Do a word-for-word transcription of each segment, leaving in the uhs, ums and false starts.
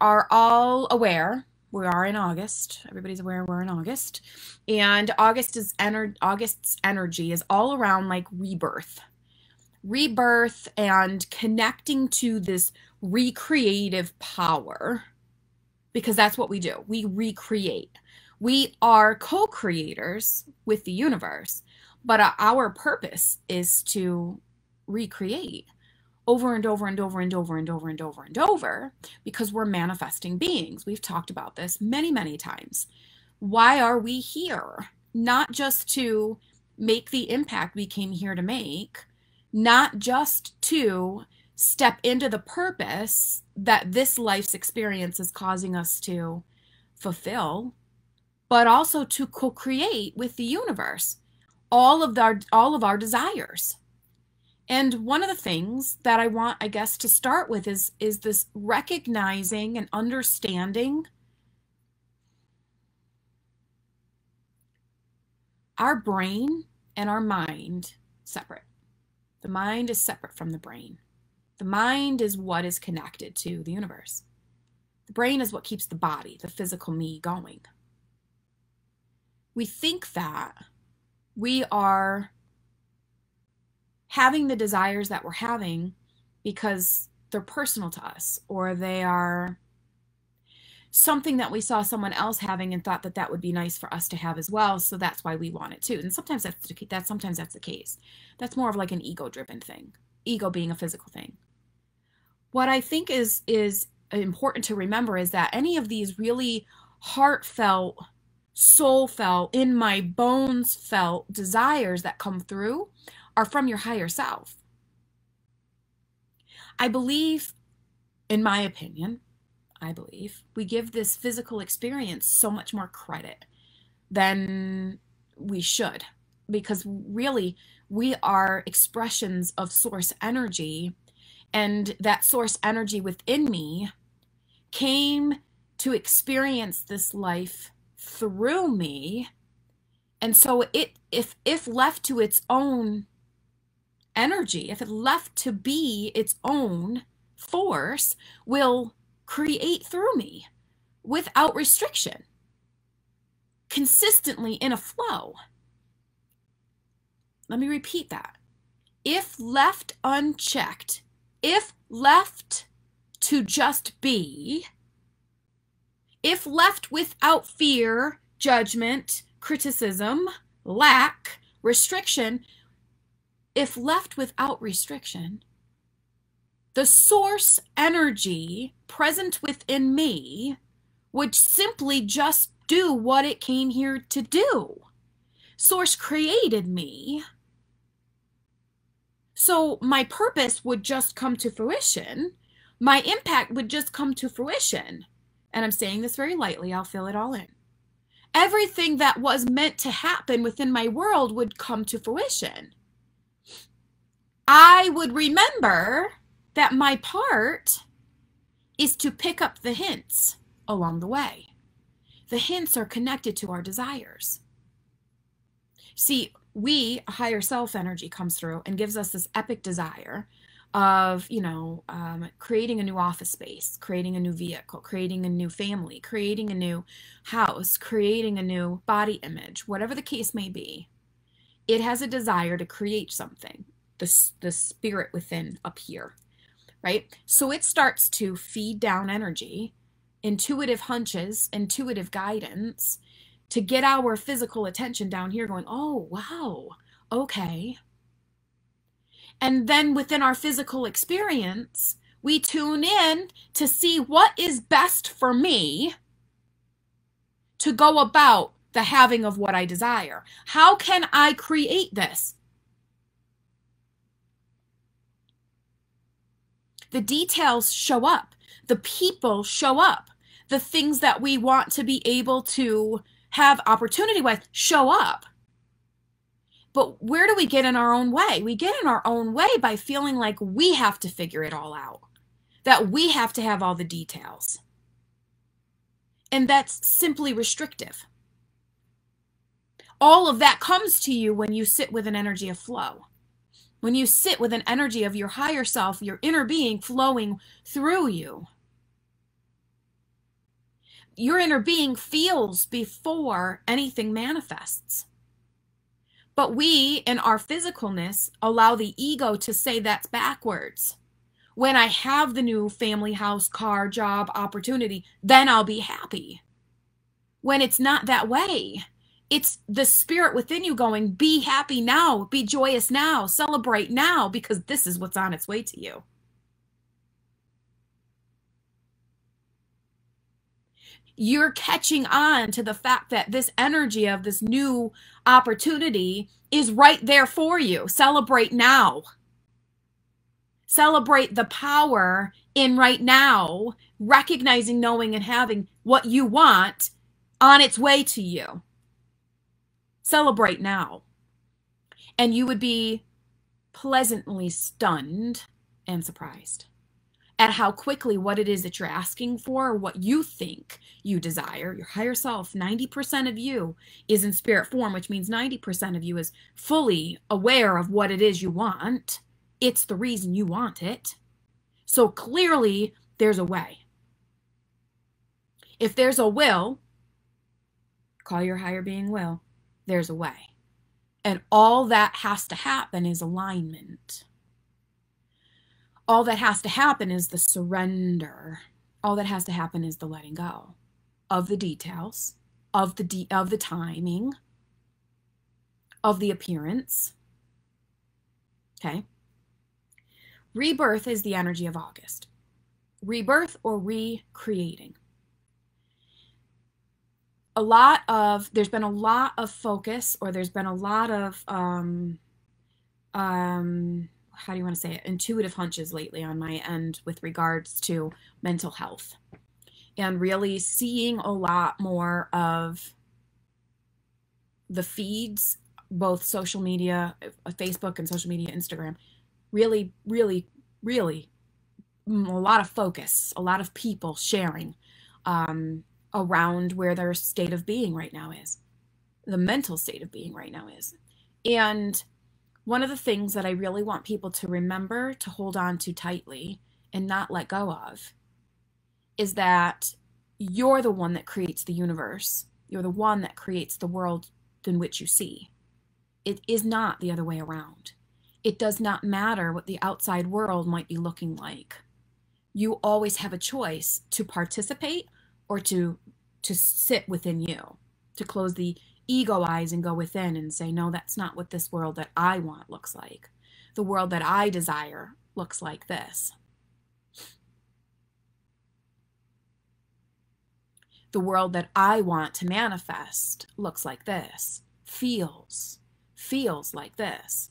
you are all aware, we are in August. Everybody's aware we're in August. And August is ener- August's energy is all around like rebirth. Rebirth and connecting to this recreative power, because that's what we do. We recreate. We are co-creators with the universe, but our purpose is to recreate over and over and over and over and over and over and over, because we're manifesting beings. We've talked about this many, many times. Why are we here? Not just to make the impact we came here to make, not just to step into the purpose that this life's experience is causing us to fulfill, but also to co-create with the universe all of our, all of our desires. And one of the things that I want, I guess, to start with is, is this recognizing and understanding our brain and our mind separate. The mind is separate from the brain. The mind is what is connected to the universe. The brain is what keeps the body, the physical me, going. We think that we are having the desires that we're having because they're personal to us, or they are something that we saw someone else having and thought that that would be nice for us to have as well, so that's why we want it too. And sometimes that's the, that sometimes that's the case. That's more of like an ego-driven thing, ego being a physical thing. What I think is is important to remember is that any of these really heartfelt, soul-felt, in my bones felt desires that come through are from your higher self. I believe, in my opinion, I believe, we give this physical experience so much more credit than we should, because really we are expressions of source energy, and that source energy within me came to experience this life through me. And so it, if, if left to its own energy, if it left to be its own force, will create through me without restriction, consistently in a flow. Let me repeat that. If left unchecked, if left to just be, if left without fear, judgment, criticism, lack, restriction, if left without restriction, the source energy present within me would simply just do what it came here to do. Source created me, so my purpose would just come to fruition. My impact would just come to fruition. And I'm saying this very lightly, I'll fill it all in. Everything that was meant to happen within my world would come to fruition. I would remember that my part is to pick up the hints along the way. The hints are connected to our desires. See, we, higher self energy comes through and gives us this epic desire of, you know, um, creating a new office space, creating a new vehicle, creating a new family, creating a new house, creating a new body image, whatever the case may be. It has a desire to create something. The, the spirit within up here, right? So it starts to feed down energy, intuitive hunches, intuitive guidance to get our physical attention down here going, oh, wow, okay. And then within our physical experience, we tune in to see what is best for me to go about the having of what I desire. How can I create this? The details show up, the people show up, the things that we want to be able to have opportunity with show up. But where do we get in our own way? We get in our own way by feeling like we have to figure it all out, that we have to have all the details. And that's simply restrictive. All of that comes to you when you sit with an energy of flow. When you sit with an energy of your higher self, your inner being flowing through you, your inner being feels before anything manifests. But we, in our physicalness, allow the ego to say that's backwards. When I have the new family, house, car, job, opportunity, then I'll be happy. When it's not that way, it's the spirit within you going, be happy now, be joyous now, celebrate now, because this is what's on its way to you. You're catching on to the fact that this energy of this new opportunity is right there for you. Celebrate now. Celebrate the power in right now, recognizing, knowing, and having what you want on its way to you. Celebrate now. And you would be pleasantly stunned and surprised at how quickly what it is that you're asking for, or what you think you desire, your higher self, ninety percent of you is in spirit form, which means ninety percent of you is fully aware of what it is you want. It's the reason you want it. So clearly there's a way. If there's a will, call your higher being will, there's a way. And all that has to happen is alignment. All that has to happen is the surrender. All that has to happen is the letting go of the details, of the de of the timing, of the appearance. Okay? Rebirth is the energy of August. Rebirth or recreating. A lot of, there's been a lot of focus, or there's been a lot of, um, um, how do you want to say it, intuitive hunches lately on my end with regards to mental health, and really seeing a lot more of the feeds, both social media, Facebook and social media, Instagram, really, really, really a lot of focus, a lot of people sharing um, around where their state of being right now is, the mental state of being right now is. And one of the things that I really want people to remember to hold on to tightly and not let go of is that you're the one that creates the universe. You're the one that creates the world in which you see. It is not the other way around. It does not matter what the outside world might be looking like. You always have a choice to participate or to, to sit within you, to close the ego eyes and go within and say, no, that's not what this world that I want looks like. The world that I desire looks like this. The world that I want to manifest looks like this, feels, feels like this.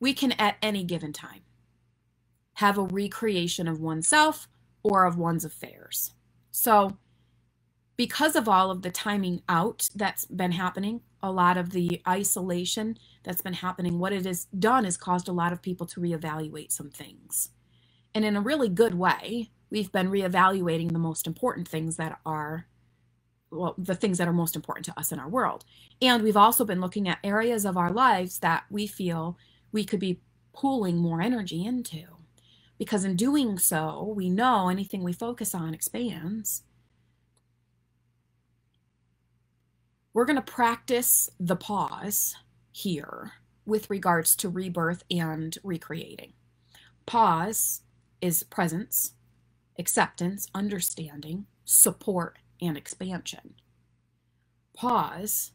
We can at any given time have a recreation of oneself or of one's affairs. So because of all of the timing out that's been happening, a lot of the isolation that's been happening, what it has done is caused a lot of people to reevaluate some things. And in a really good way, we've been reevaluating the most important things that are, well, the things that are most important to us in our world. And we've also been looking at areas of our lives that we feel we could be pooling more energy into. Because in doing so, we know anything we focus on expands. We're going to practice the pause here with regards to rebirth and recreating. Pause is presence, acceptance, understanding, support, and expansion. Pause.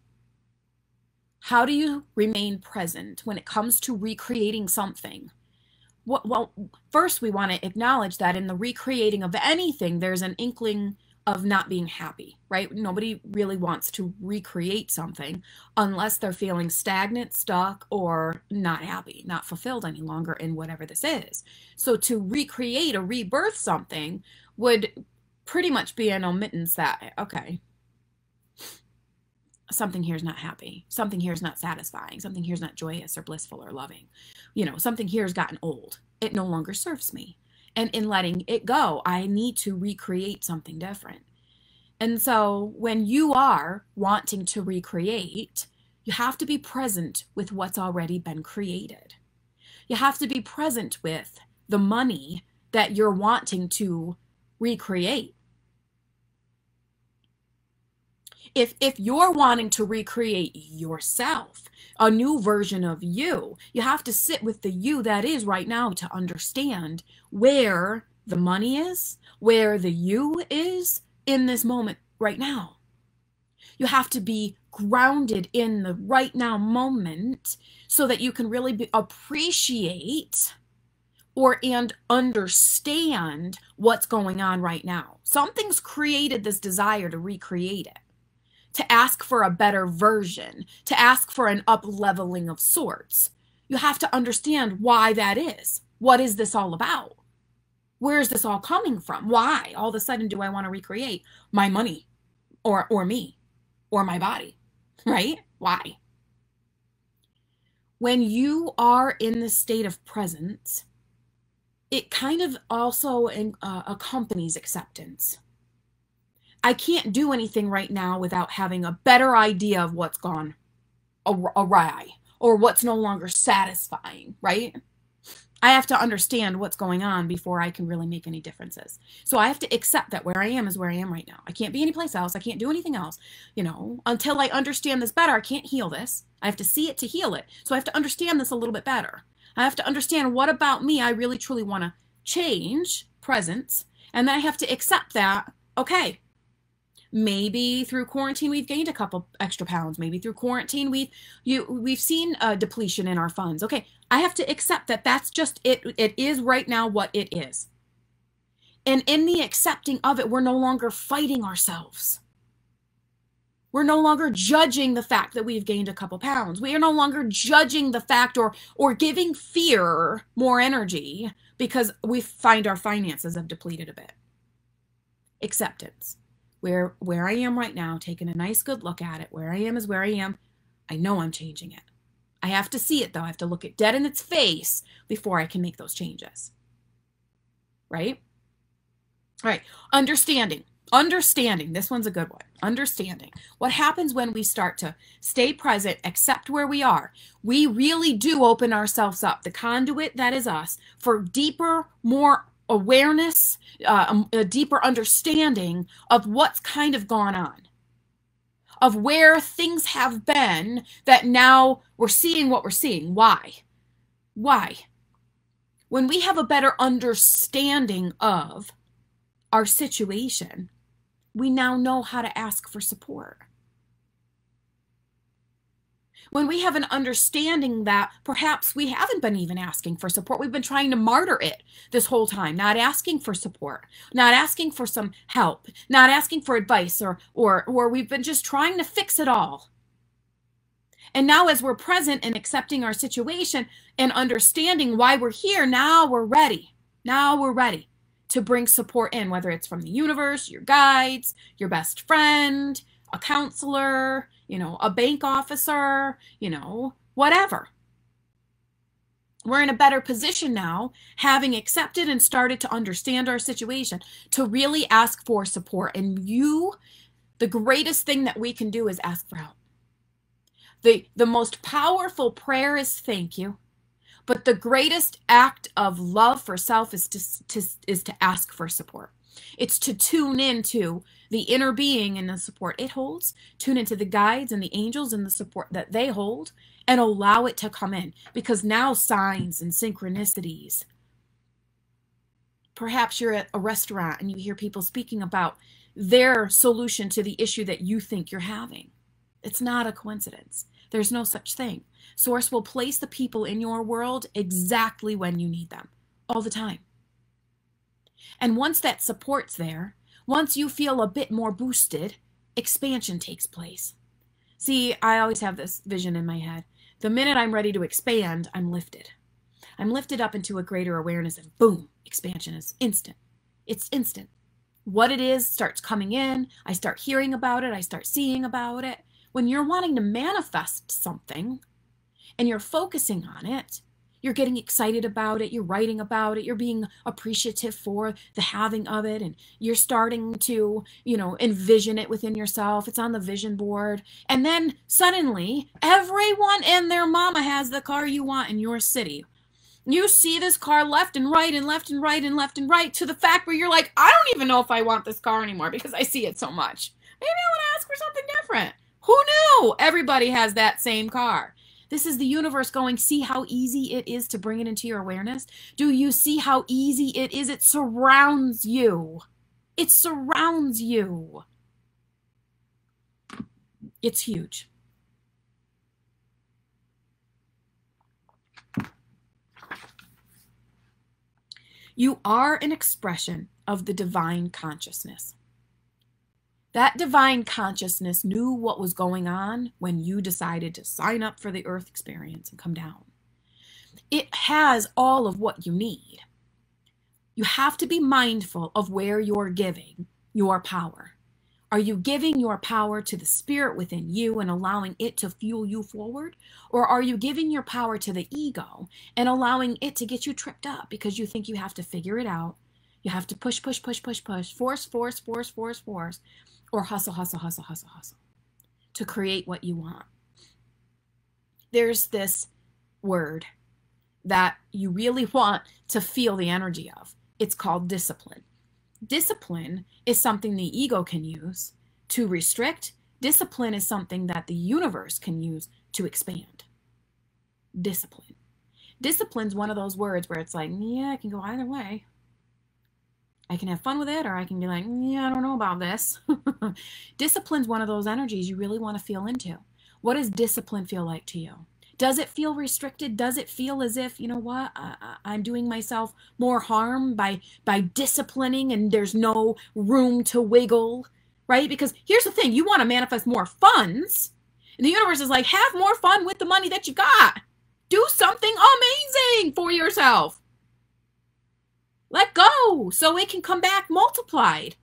How do you remain present when it comes to recreating something? Well, first we want to acknowledge that in the recreating of anything, there's an inkling of not being happy, right? Nobody really wants to recreate something unless they're feeling stagnant, stuck, or not happy, not fulfilled any longer in whatever this is. So to recreate or rebirth something would pretty much be an omittance that, okay, something here's not happy, something here's not satisfying, something here's not joyous or blissful or loving, you know, something here's gotten old, it no longer serves me. And in letting it go, I need to recreate something different. And so when you are wanting to recreate, you have to be present with what's already been created. You have to be present with the money that you're wanting to recreate. If if you're wanting to recreate yourself, a new version of you, you have to sit with the you that is right now to understand where the money is, where the you is in this moment right now. You have to be grounded in the right now moment so that you can really be, appreciate or and understand what's going on right now. Something's created this desire to recreate it, to ask for a better version, to ask for an up-leveling of sorts. You have to understand why that is. What is this all about? Where is this all coming from? Why all of a sudden do I want to recreate my money or, or me or my body, right? Why? When you are in the state of presence, it kind of also in, uh, accompanies acceptance. I can't do anything right now without having a better idea of what's gone awry or what's no longer satisfying, right? I have to understand what's going on before I can really make any differences. So I have to accept that where I am is where I am right now. I can't be anyplace else. I can't do anything else, you know, until I understand this better. I can't heal this. I have to see it to heal it. So I have to understand this a little bit better. I have to understand what about me I really truly want to change, presence, and then I have to accept that, okay, maybe through quarantine we've gained a couple extra pounds. Maybe through quarantine we've, you, we've seen a depletion in our funds. Okay, I have to accept that that's just it. It is right now what it is. And in the accepting of it, we're no longer fighting ourselves. We're no longer judging the fact that we've gained a couple pounds. We are no longer judging the fact or, or giving fear more energy because we find our finances have depleted a bit. Acceptance. Where, where I am right now, taking a nice good look at it. Where I am is where I am. I know I'm changing it. I have to see it though. I have to look it dead in its face before I can make those changes. Right? All right. Understanding. Understanding, this one's a good one. Understanding. What happens when we start to stay present, accept where we are? We really do open ourselves up, the conduit that is us, for deeper, more awareness, uh, a deeper understanding of what's kind of gone on, of where things have been that now we're seeing what we're seeing. Why? Why? When we have a better understanding of our situation, we now know how to ask for support. When we have an understanding that perhaps we haven't been even asking for support, we've been trying to martyr it this whole time, not asking for support, not asking for some help, not asking for advice, or, or, or we've been just trying to fix it all. And now as we're present and accepting our situation and understanding why we're here, now we're ready. Now we're ready to bring support in, whether it's from the universe, your guides, your best friend, a counselor, you know, a bank officer, you know, whatever. We're in a better position now, having accepted and started to understand our situation, to really ask for support. And you, the greatest thing that we can do is ask for help. The, the most powerful prayer is thank you. But the greatest act of love for self is to, to, is to ask for support. It's to tune into the inner being and the support it holds, tune into the guides and the angels and the support that they hold, and allow it to come in. Because now signs and synchronicities. Perhaps you're at a restaurant and you hear people speaking about their solution to the issue that you think you're having. It's not a coincidence. There's no such thing. Source will place the people in your world exactly when you need them, all the time. And once that support's there, once you feel a bit more boosted, expansion takes place. See, I always have this vision in my head. The minute I'm ready to expand, I'm lifted. I'm lifted up into a greater awareness and boom, expansion is instant. It's instant. What it is starts coming in. I start hearing about it. I start seeing about it. When you're wanting to manifest something and you're focusing on it, you're getting excited about it, you're writing about it, you're being appreciative for the having of it, and you're starting to, you know, envision it within yourself. It's on the vision board. And then suddenly, everyone and their mama has the car you want in your city. You see this car left and right and left and right and left and right, to the fact where you're like, I don't even know if I want this car anymore because I see it so much. Maybe I want to ask for something different. Who knew everybody has that same car? This is the universe going, see how easy it is to bring it into your awareness? Do you see how easy it is? It surrounds you. It surrounds you. It's huge. You are an expression of the divine consciousness. That divine consciousness knew what was going on when you decided to sign up for the Earth experience and come down. It has all of what you need. You have to be mindful of where you're giving your power. Are you giving your power to the spirit within you and allowing it to fuel you forward? Or are you giving your power to the ego and allowing it to get you tripped up because you think you have to figure it out? You have to push, push, push, push, push, force, force, force, force, force, or hustle, hustle, hustle, hustle, hustle to create what you want. There's this word that you really want to feel the energy of. It's called discipline. Discipline is something the ego can use to restrict. Discipline is something that the universe can use to expand. Discipline. Discipline's one of those words where it's like, yeah, it can go either way. I can have fun with it, or I can be like, yeah, I don't know about this. Discipline's one of those energies you really want to feel into. What does discipline feel like to you? Does it feel restricted? Does it feel as if, you know what, I, I, I'm doing myself more harm by, by disciplining and there's no room to wiggle, right? Because here's the thing, you want to manifest more funds, and the universe is like, have more fun with the money that you got. Do something amazing for yourself. Let go so it can come back multiplied.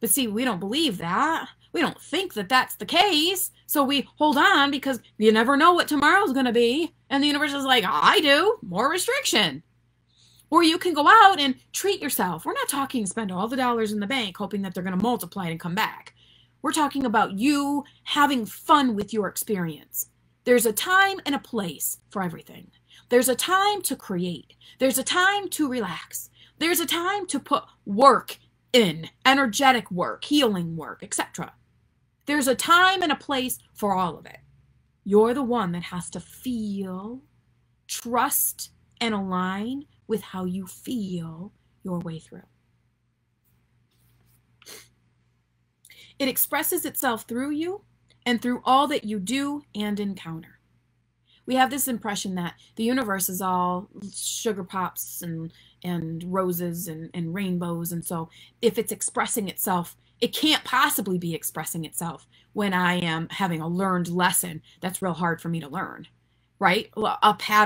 But see, we don't believe that. We don't think that that's the case. So we hold on because you never know what tomorrow's going to be. And the universe is like, I do. More restriction. Or you can go out and treat yourself. We're not talking spend all the dollars in the bank hoping that they're going to multiply and come back. We're talking about you having fun with your experience. There's a time and a place for everything. There's a time to create. There's a time to relax. There's a time to put work in, energetic work, healing work, et cetera. There's a time and a place for all of it. You're the one that has to feel, trust, and align with how you feel your way through. It expresses itself through you and through all that you do and encounter. We have this impression that the universe is all sugar pops and, and roses and, and rainbows. And so if it's expressing itself, it can't possibly be expressing itself when I am having a learned lesson that's real hard for me to learn, right? A pattern.